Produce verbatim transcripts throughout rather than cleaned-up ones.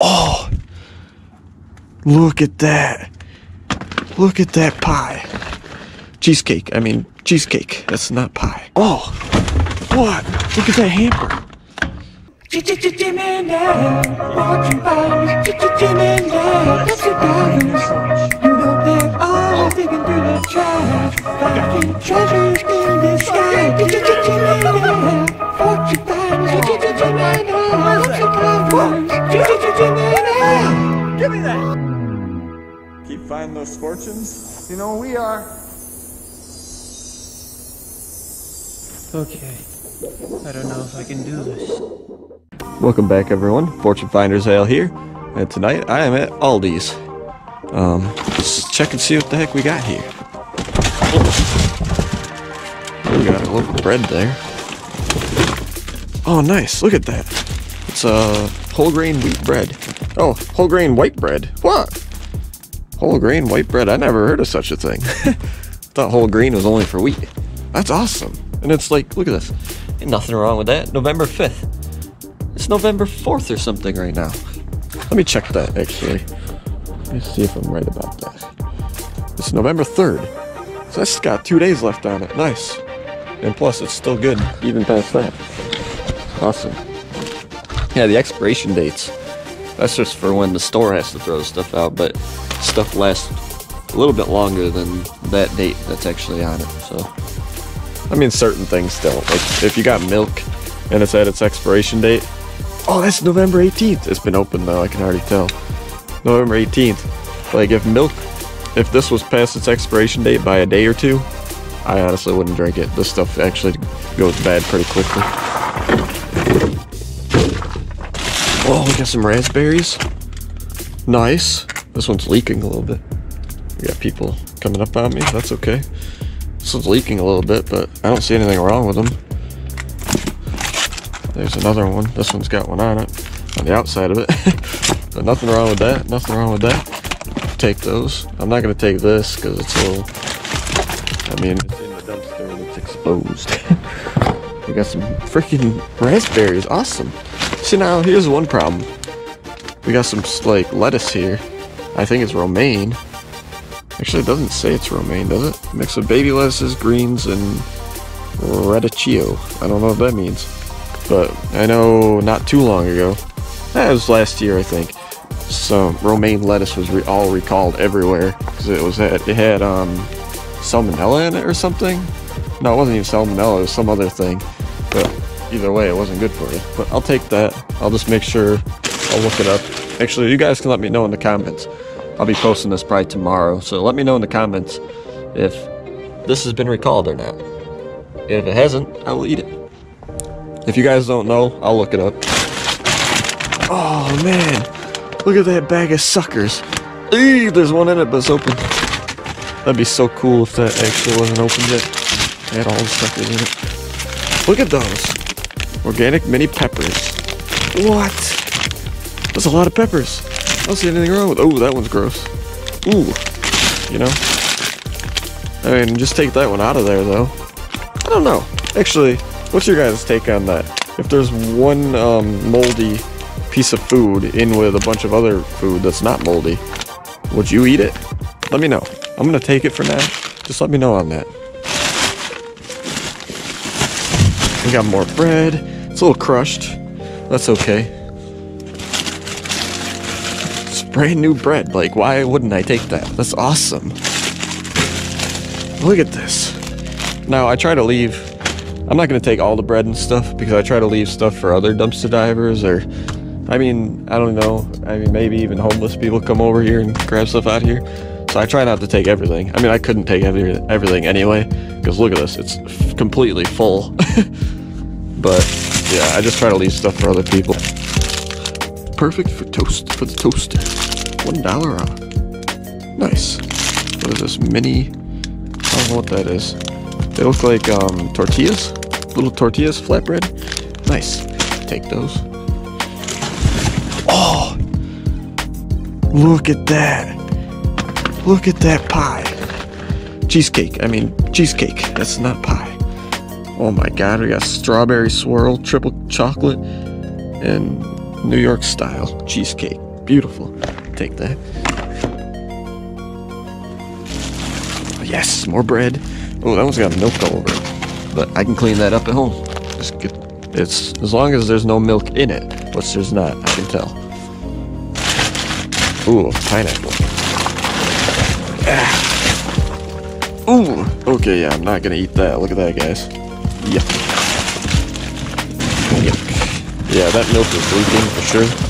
Oh, look at that. Look at that pie. Cheesecake. I mean, cheesecake. That's not pie. Oh, what? Look at that hamper. Give me that. Keep finding those fortunes. You know we are. Okay. I don't know if I can do this. Welcome back, everyone. Fortune Finders Ale here, and tonight I am at Aldi's. Um, let's check and see what the heck we got here. Oh. We got a little bread there. Oh, nice! Look at that. It's a uh, whole grain wheat bread. Oh, whole grain white bread. What? Whole grain white bread? I never heard of such a thing. I thought whole grain was only for wheat. That's awesome. And it's like, look at this. Ain't nothing wrong with that. November fifth. It's November fourth or something right now. Let me check that, actually. Let me see if I'm right about that. It's November third. So that's got two days left on it. Nice. And plus, it's still good, even past that. Awesome. Yeah, the expiration dates. That's just for when the store has to throw stuff out, but stuff lasts a little bit longer than that date that's actually on it, so. I mean, certain things don't. Like, if you got milk and it's at its expiration date, oh, that's November eighteenth. It's been open, though, I can already tell. November eighteenth. Like, if milk, if this was past its expiration date by a day or two, I honestly wouldn't drink it. This stuff actually goes bad pretty quickly. Oh, we got some raspberries. Nice. This one's leaking a little bit. We got people coming up on me. That's okay. This one's leaking a little bit, but I don't see anything wrong with them. There's another one. This one's got one on it, on the outside of it. But nothing wrong with that. Nothing wrong with that. Take those. I'm not going to take this because it's a little... I mean, it's in the dumpster and it's exposed. We got some freaking raspberries. Awesome. See, now, here's one problem. We got some, like, lettuce here. I think it's romaine. Actually, it doesn't say it's romaine, does it? Mix of baby lettuces, greens, and radicchio. I don't know what that means. But I know not too long ago, that was last year, I think, some romaine lettuce was re all recalled everywhere because it was it had um, salmonella in it or something. No, it wasn't even salmonella. It was some other thing. But either way, it wasn't good for you. But I'll take that. I'll just make sure I'll look it up. Actually, you guys can let me know in the comments. I'll be posting this probably tomorrow, so let me know in the comments if this has been recalled or not. If it hasn't, I will eat it. If you guys don't know, I'll look it up. Oh man, look at that bag of suckers. Eee, there's one in it, but it's open. That'd be so cool if that actually wasn't opened yet. It had all the suckers in it. Look at those. Organic mini peppers. What? That's a lot of peppers. I don't see anything wrong with. Oh, that one's gross. Ooh, you know. I mean, just take that one out of there, though. I don't know. Actually, what's your guys' take on that? If there's one um, moldy piece of food in with a bunch of other food that's not moldy, would you eat it? Let me know. I'm gonna take it for now. Just let me know on that. We got more bread. It's a little crushed. That's okay. Brand new bread. Like, why wouldn't I take that? That's awesome. Look at this. Now, I try to leave... I'm not going to take all the bread and stuff, because I try to leave stuff for other dumpster divers, or... I mean, I don't know. I mean, maybe even homeless people come over here and grab stuff out here. So I try not to take everything. I mean, I couldn't take every, everything anyway, because look at this. It's f completely full. But, yeah, I just try to leave stuff for other people. Perfect for toast, for the toaster. One dollar off. Nice. What is this? Mini? I don't know what that is. They look like um, tortillas. Little tortillas, flatbread. Nice. Take those. Oh! Look at that. Look at that pie. Cheesecake. I mean, cheesecake. That's not pie. Oh my god, we got strawberry swirl, triple chocolate, and New York style cheesecake. beautiful. Take that. Yes, more bread. Oh, that one's got milk all over it, but I can clean that up at home. Just get, it's as long as there's no milk in it, which there's not, I can tell. Ooh, pineapple. Ah. Ooh, okay, yeah, I'm not gonna eat that. Look at that, guys. Yuck. Yuck. Yeah, that milk is leaking for sure.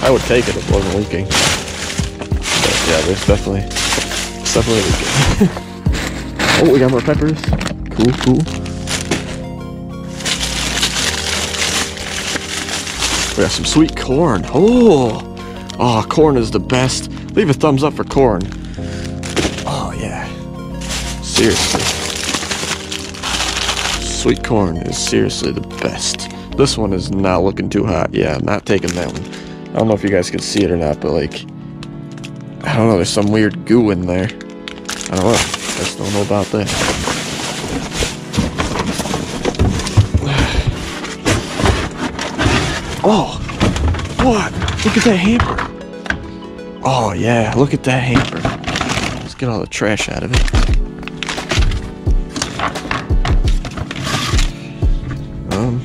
I would take it if it wasn't leaking. But yeah, there's definitely, it's definitely leaking. Oh, we got more peppers. Cool, cool. We got some sweet corn. Oh, oh, corn is the best. Leave a thumbs up for corn. Oh yeah. Seriously. Sweet corn is seriously the best. This one is not looking too hot. Yeah, I'm not taking that one. I don't know if you guys can see it or not, but like, I don't know, there's some weird goo in there. I don't know. I just don't know about that. Oh! What? Look at that hamper! Oh yeah, look at that hamper. Let's get all the trash out of it. Um,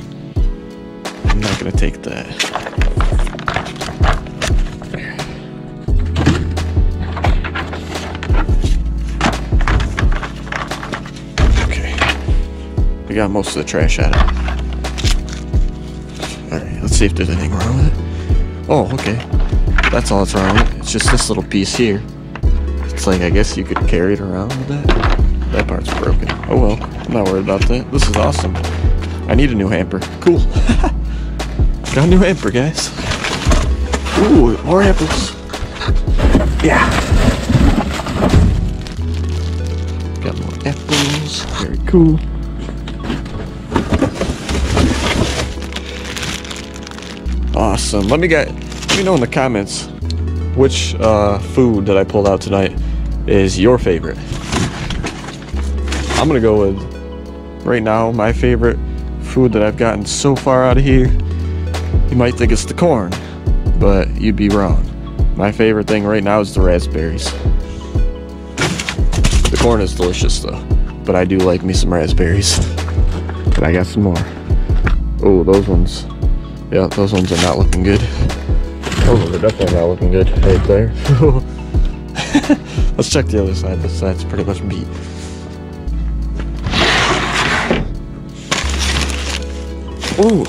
I'm not gonna take that. Okay. We got most of the trash out of it. Alright, let's see if there's anything wrong with it. Oh, okay. That's all that's wrong with it. It's just this little piece here. It's like, I guess you could carry it around with that. That part's broken. Oh well, I'm not worried about that. This is awesome. I need a new hamper. Cool. Got a new hamper, guys. Ooh, more apples. Yeah. Got more apples. Very cool. Awesome. Let me get. Let me know in the comments which uh, food that I pulled out tonight is your favorite. I'm gonna go with right now my favorite food that I've gotten so far out of here. You might think it's the corn, but you'd be wrong. My favorite thing right now is the raspberries. The corn is delicious though, but I do like me some raspberries. And I got some more. Oh, those ones. Yeah, those ones are not looking good. Those ones are definitely not looking good right there. Let's check the other side. This side's pretty much beat. Oh,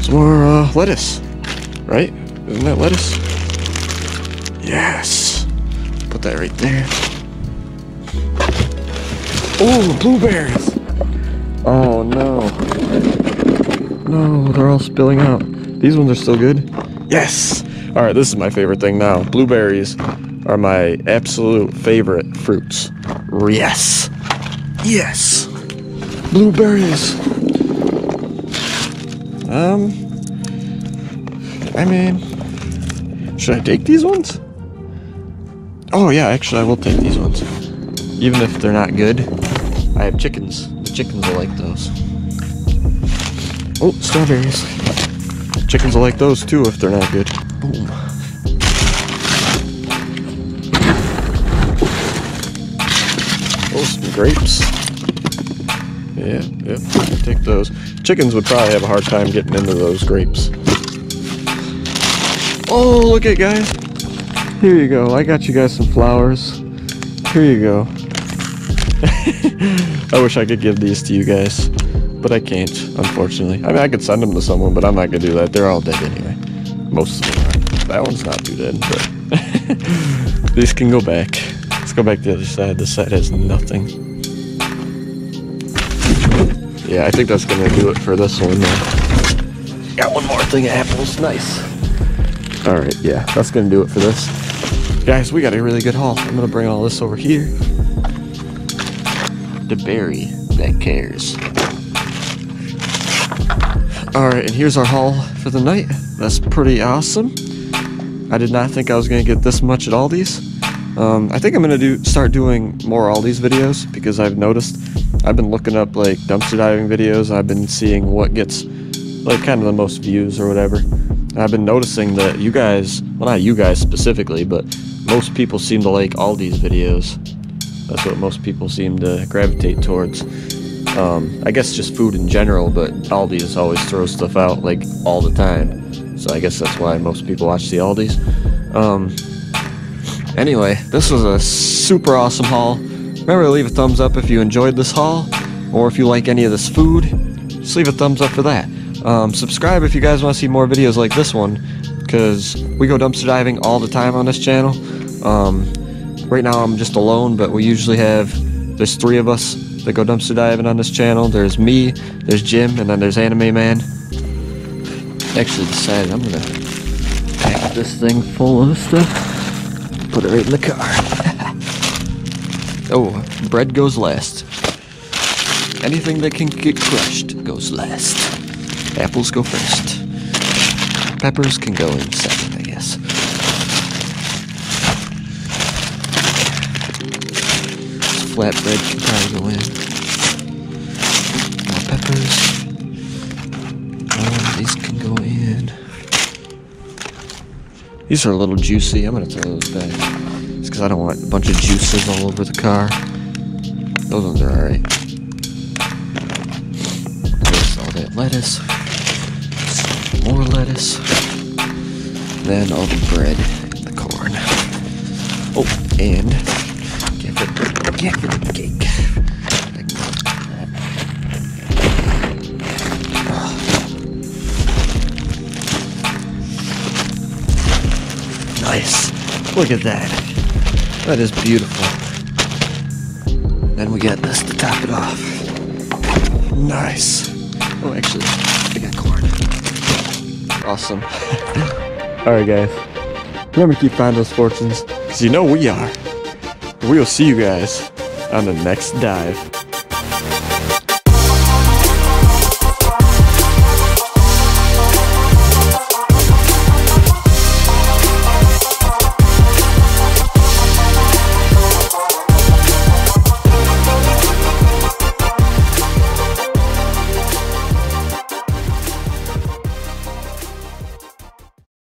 some more uh, lettuce, right? Isn't that lettuce? Yes. Put that right there. Oh, blueberries. Oh no. No, they're all spilling out. These ones are still good. Yes. All right, this is my favorite thing now. Blueberries are my absolute favorite fruits. Yes. Yes. Blueberries. Um, I mean, should I take these ones? Oh yeah, actually I will take these ones. Even if they're not good, I have chickens. The chickens will like those. Oh, strawberries. Chickens will like those too if they're not good. Boom. Oh, some grapes. Yeah, yep, yeah, take those. Chickens would probably have a hard time getting into those grapes. Oh, look at it, guys. Here you go. I got you guys some flowers. Here you go. I wish I could give these to you guys, but I can't, unfortunately. I mean, I could send them to someone, but I'm not going to do that. They're all dead anyway. Most of them are. That one's not too dead, but these can go back. Let's go back to the other side. This side has nothing. Yeah, I think that's gonna do it for this one. Now. Got one more thing of apples, nice. All right, yeah, that's gonna do it for this. Guys, we got a really good haul. I'm gonna bring all this over here. The berry that cares. All right, and here's our haul for the night. That's pretty awesome. I did not think I was gonna get this much at Aldi's. Um, I think I'm gonna do start doing more Aldi's videos because I've noticed I've been looking up like dumpster diving videos. I've been seeing what gets like kind of the most views or whatever. And I've been noticing that you guys, well, not you guys specifically, but most people seem to like Aldi's videos. That's what most people seem to gravitate towards. Um, I guess just food in general, but Aldi's always throws stuff out, like, all the time. So I guess that's why most people watch the Aldi's. Um, anyway, this was a super awesome haul. Remember to leave a thumbs up if you enjoyed this haul, or if you like any of this food, just leave a thumbs up for that. Um, subscribe if you guys want to see more videos like this one, because we go dumpster diving all the time on this channel. Um, right now I'm just alone, but we usually have, there's three of us that go dumpster diving on this channel. There's me, there's Jim, and then there's Anime Man. I actually decided I'm gonna pack this thing full of stuff, put it right in the car. Oh, bread goes last. Anything that can get crushed goes last. Apples go first. Peppers can go in second, I guess. Flatbread can probably go in. More peppers. Um, these can go in. These are a little juicy. I'm gonna throw those back. Just because I don't want a bunch of juices all over the car. Those ones are alright. There's all that lettuce. More lettuce. Then all the bread and the corn. Oh, and can't get the, can't get the cake. Oh. Nice. Look at that. That is beautiful. Then we got this to top it off. Nice. Oh, actually, we got corn. Awesome. Alright guys, remember to keep finding those fortunes, because you know we are. We will see you guys on the next dive.